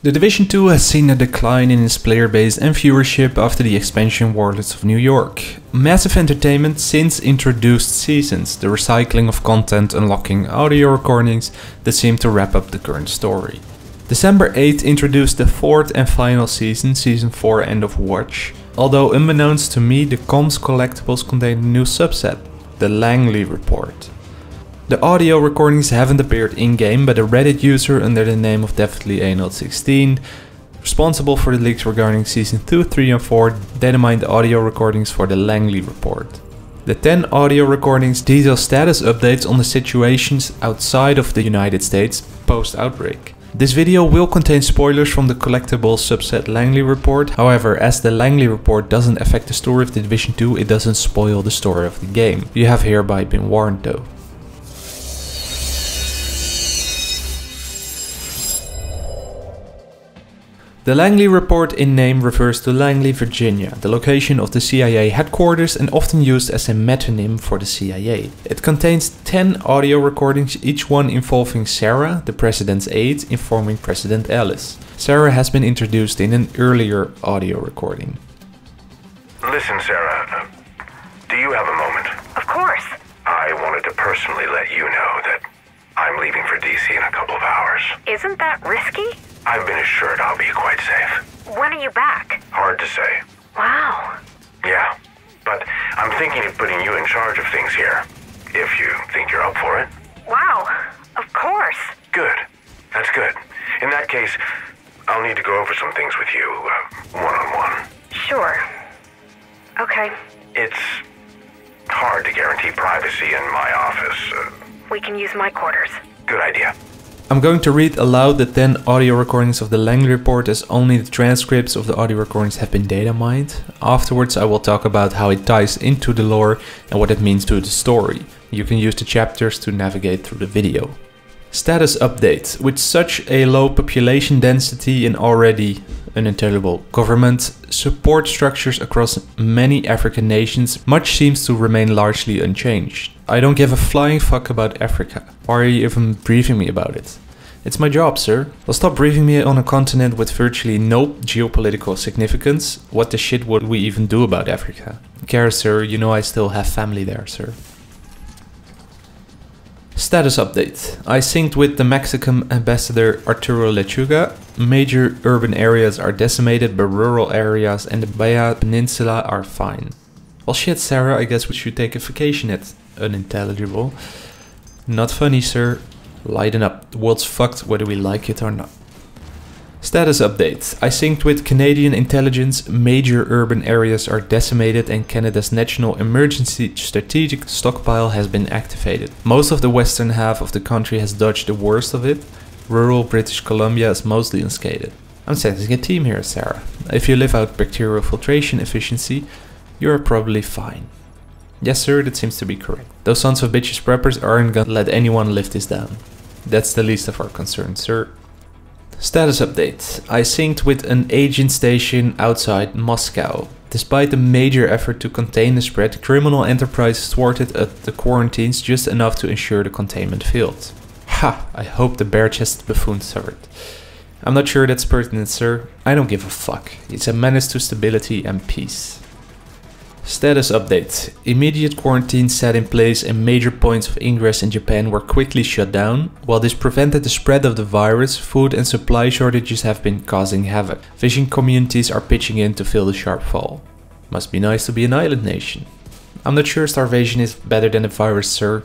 The Division 2 has seen a decline in its player base and viewership after the expansion Warlords of New York. Massive Entertainment since introduced Seasons, the recycling of content unlocking audio recordings that seem to wrap up the current story. December 8 introduced the fourth and final season, Season 4 End of Watch. Although unbeknownst to me, the comms collectibles contain a new subset, the Langley Report. The audio recordings haven't appeared in-game, but a Reddit user under the name of definitelyanalt16, responsible for the leaks regarding Season 2, 3 and 4, data mined audio recordings for the Langley Report. The 10 audio recordings detail status updates on the situations outside of the United States post-outbreak. This video will contain spoilers from the collectible subset Langley Report. However, as the Langley Report doesn't affect the story of The Division 2, it doesn't spoil the story of the game. You have hereby been warned though. The Langley Report in name refers to Langley, Virginia, the location of the CIA headquarters and often used as a metonym for the CIA. It contains 10 audio recordings, each one involving Sarah, the president's aide, informing President Ellis. Sarah has been introduced in an earlier audio recording. Listen, Sarah, do you have a moment? Of course. I wanted to personally let you know that I'm leaving for DC in a couple of hours. Isn't that risky? I've been assured I'll be quite safe. When are you back? Hard to say. Wow. Yeah, but I'm thinking of putting you in charge of things here, if you think you're up for it. Wow, of course. Good, that's good. In that case, I'll need to go over some things with you, one-on-one. Sure, okay. It's hard to guarantee privacy in my office. We can use my quarters. Good idea. I'm going to read aloud the 10 audio recordings of the Langley Report, as only the transcripts of the audio recordings have been data mined. Afterwards I will talk about how it ties into the lore and what it means to the story. You can use the chapters to navigate through the video. Status update. With such a low population density and already unintelligible government, support structures across many African nations, much seems to remain largely unchanged. I don't give a flying fuck about Africa. Why are you even briefing me about it? It's my job, sir. Well, stop briefing me on a continent with virtually no geopolitical significance. What the shit would we even do about Africa? Care, sir, you know I still have family there, sir. Status update. I synced with the Mexican ambassador Arturo Lechuga. Major urban areas are decimated, but rural areas and the Baya Peninsula are fine. Well shit, Sarah, I guess we should take a vacation at unintelligible. Not funny, sir. Lighten up. The world's fucked whether we like it or not. Status update. I synced with Canadian intelligence. Major urban areas are decimated and Canada's national emergency strategic stockpile has been activated. Most of the western half of the country has dodged the worst of it. Rural British Columbia is mostly unscathed. I'm sending a team here, Sarah. If you live out bacterial filtration efficiency, you're probably fine. Yes, sir, that seems to be correct. Those sons of bitches preppers aren't gonna let anyone live this down. That's the least of our concern, sir. Status update. I synced with an agent station outside Moscow. Despite the major effort to contain the spread, criminal enterprise thwarted at the quarantines just enough to ensure the containment failed. Ha! I hope the bare-chested buffoon suffered. I'm not sure that's pertinent, sir. I don't give a fuck. It's a menace to stability and peace. Status update. Immediate quarantines set in place and major points of ingress in Japan were quickly shut down. While this prevented the spread of the virus, food and supply shortages have been causing havoc. Fishing communities are pitching in to fill the sharp fall. Must be nice to be an island nation. I'm not sure starvation is better than a virus, sir.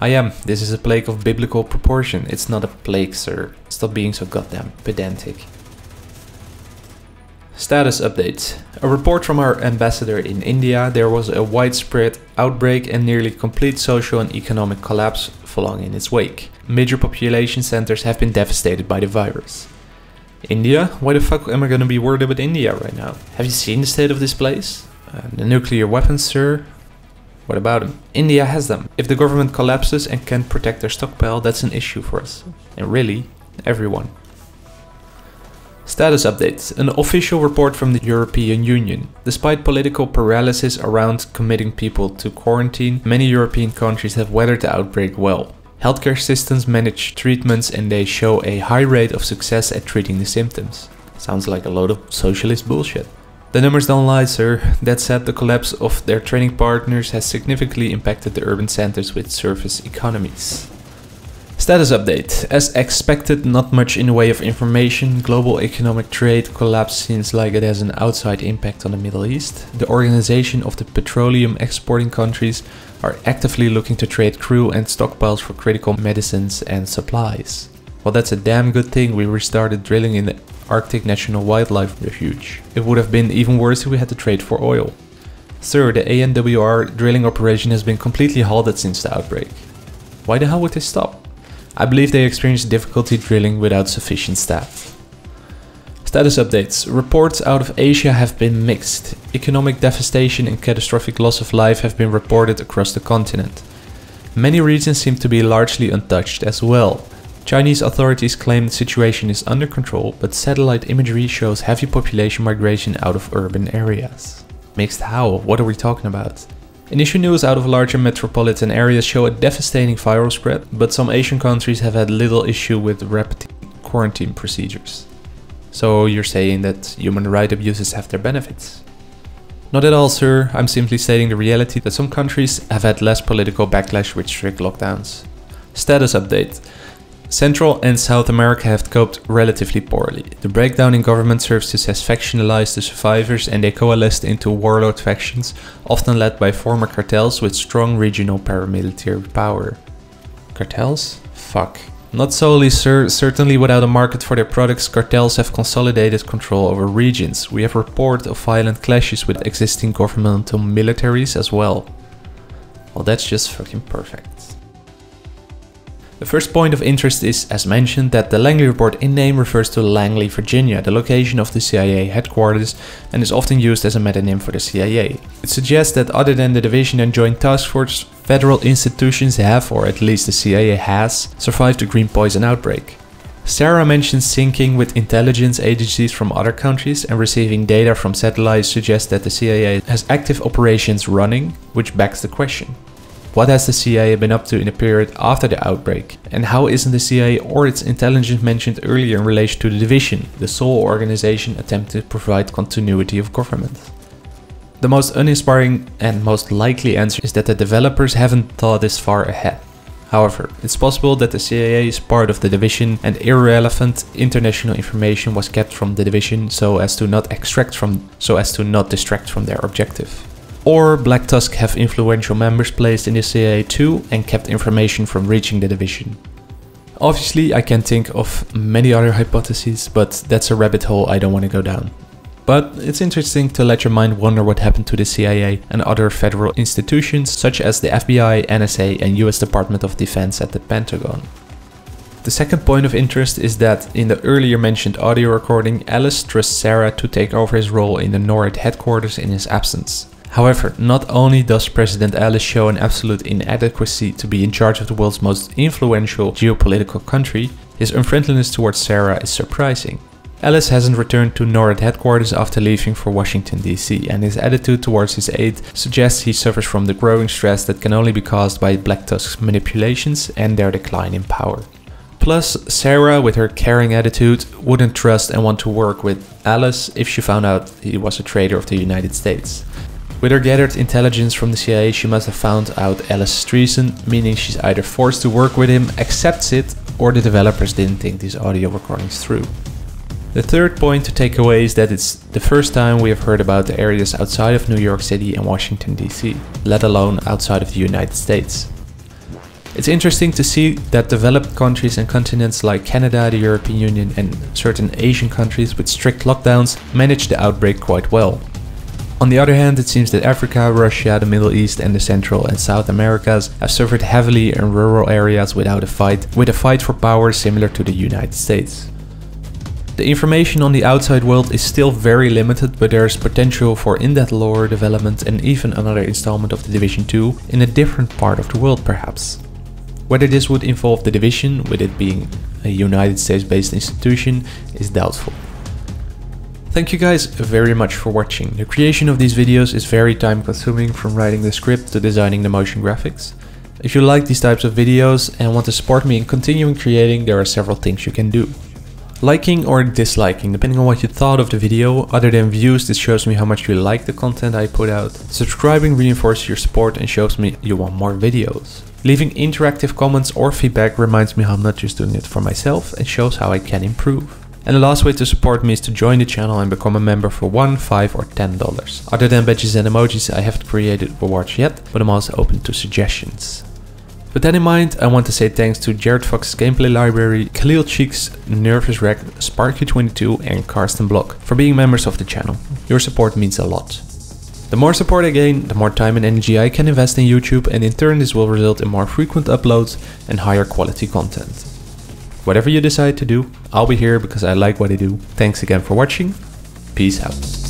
I am. This is a plague of biblical proportion. It's not a plague, sir. Stop being so goddamn pedantic. Status update. A report from our ambassador in India. There was a widespread outbreak and nearly complete social and economic collapse following in its wake. Major population centers have been devastated by the virus. India? Why the fuck am I gonna be worried about India right now? Have you seen the state of this place? The nuclear weapons, sir? What about them? India has them. If the government collapses and can't protect their stockpile, that's an issue for us. And really, everyone. Status update. An official report from the European Union. Despite political paralysis around committing people to quarantine, many European countries have weathered the outbreak well. Healthcare systems manage treatments and they show a high rate of success at treating the symptoms. Sounds like a load of socialist bullshit. The numbers don't lie, sir. That said, the collapse of their trading partners has significantly impacted the urban centers with service economies. Status update. As expected, not much in the way of information. Global economic trade collapse seems like it has an outside impact on the Middle East. The Organization of the Petroleum Exporting Countries are actively looking to trade crew and stockpiles for critical medicines and supplies. Well, that's a damn good thing we restarted drilling in the Arctic National Wildlife Refuge. It would have been even worse if we had to trade for oil. Sir, the ANWR drilling operation has been completely halted since the outbreak. Why the hell would they stop? I believe they experienced difficulty drilling without sufficient staff. Status updates. Reports out of Asia have been mixed. Economic devastation and catastrophic loss of life have been reported across the continent. Many regions seem to be largely untouched as well. Chinese authorities claim the situation is under control, but satellite imagery shows heavy population migration out of urban areas. Mixed how? What are we talking about? Initial news out of larger metropolitan areas show a devastating viral spread, but some Asian countries have had little issue with rapid quarantine procedures. So you're saying that human rights abuses have their benefits? Not at all, sir. I'm simply stating the reality that some countries have had less political backlash with strict lockdowns. Status update. Central and South America have coped relatively poorly. The breakdown in government services has factionalized the survivors and they coalesced into warlord factions, often led by former cartels with strong regional paramilitary power. Cartels? Fuck. Not solely, sir. Certainly without a market for their products, cartels have consolidated control over regions. We have reports of violent clashes with existing governmental militaries as well. Well, that's just fucking perfect. The first point of interest is, as mentioned, that the Langley Report in name refers to Langley, Virginia, the location of the CIA headquarters, and is often used as a metonym for the CIA. It suggests that other than the Division and Joint Task Force, federal institutions have, or at least the CIA has, survived the Green Poison outbreak. Sarah mentions syncing with intelligence agencies from other countries and receiving data from satellites suggests that the CIA has active operations running, which backs the question. What has the CIA been up to in the period after the outbreak? And how isn't the CIA or its intelligence mentioned earlier in relation to the Division, the sole organization attempting to provide continuity of government? The most uninspiring and most likely answer is that the developers haven't thought this far ahead. However, it's possible that the CIA is part of the Division and irrelevant international information was kept from the Division so as to not distract from their objective. Or Black Tusk have influential members placed in the CIA too and kept information from reaching the Division. Obviously, I can think of many other hypotheses, but that's a rabbit hole I don't want to go down. But it's interesting to let your mind wonder what happened to the CIA and other federal institutions such as the FBI, NSA and US Department of Defense at the Pentagon. The second point of interest is that, in the earlier mentioned audio recording, Ellis trusts Sarah to take over his role in the NORAD headquarters in his absence. However, not only does President Ellis show an absolute inadequacy to be in charge of the world's most influential geopolitical country, his unfriendliness towards Sarah is surprising. Ellis hasn't returned to NORAD headquarters after leaving for Washington DC, and his attitude towards his aide suggests he suffers from the growing stress that can only be caused by Black Tusk's manipulations and their decline in power. Plus, Sarah, with her caring attitude, wouldn't trust and want to work with Ellis if she found out he was a traitor of the United States. With her gathered intelligence from the CIA, she must have found out Ellis' treason, meaning she's either forced to work with him, accepts it, or the developers didn't think these audio recordings through. The third point to take away is that it's the first time we have heard about the areas outside of New York City and Washington DC, let alone outside of the United States. It's interesting to see that developed countries and continents like Canada, the European Union and certain Asian countries with strict lockdowns managed the outbreak quite well. On the other hand, it seems that Africa, Russia, the Middle East and the Central and South Americas have suffered heavily in rural areas with a fight for power similar to the United States. The information on the outside world is still very limited, but there is potential for in-depth lore development and even another installment of the Division 2 in a different part of the world perhaps. Whether this would involve the Division, with it being a United States-based institution, is doubtful. Thank you guys very much for watching. The creation of these videos is very time consuming, from writing the script to designing the motion graphics. If you like these types of videos and want to support me in continuing creating, there are several things you can do. Liking or disliking, depending on what you thought of the video. Other than views, this shows me how much you like the content I put out. Subscribing reinforces your support and shows me you want more videos. Leaving interactive comments or feedback reminds me how I'm not just doing it for myself and shows how I can improve. And the last way to support me is to join the channel and become a member for $1, $5 or $10. Other than badges and emojis, I haven't created rewards yet, but I'm also open to suggestions. With that in mind, I want to say thanks to Jared Fox's Gameplay Library, Khalil Cheeks, Nervous Wreck, SparkyQ22 and Karsten Block for being members of the channel. Your support means a lot. The more support I gain, the more time and energy I can invest in YouTube, and in turn this will result in more frequent uploads and higher quality content. Whatever you decide to do, I'll be here because I like what I do. Thanks again for watching. Peace out.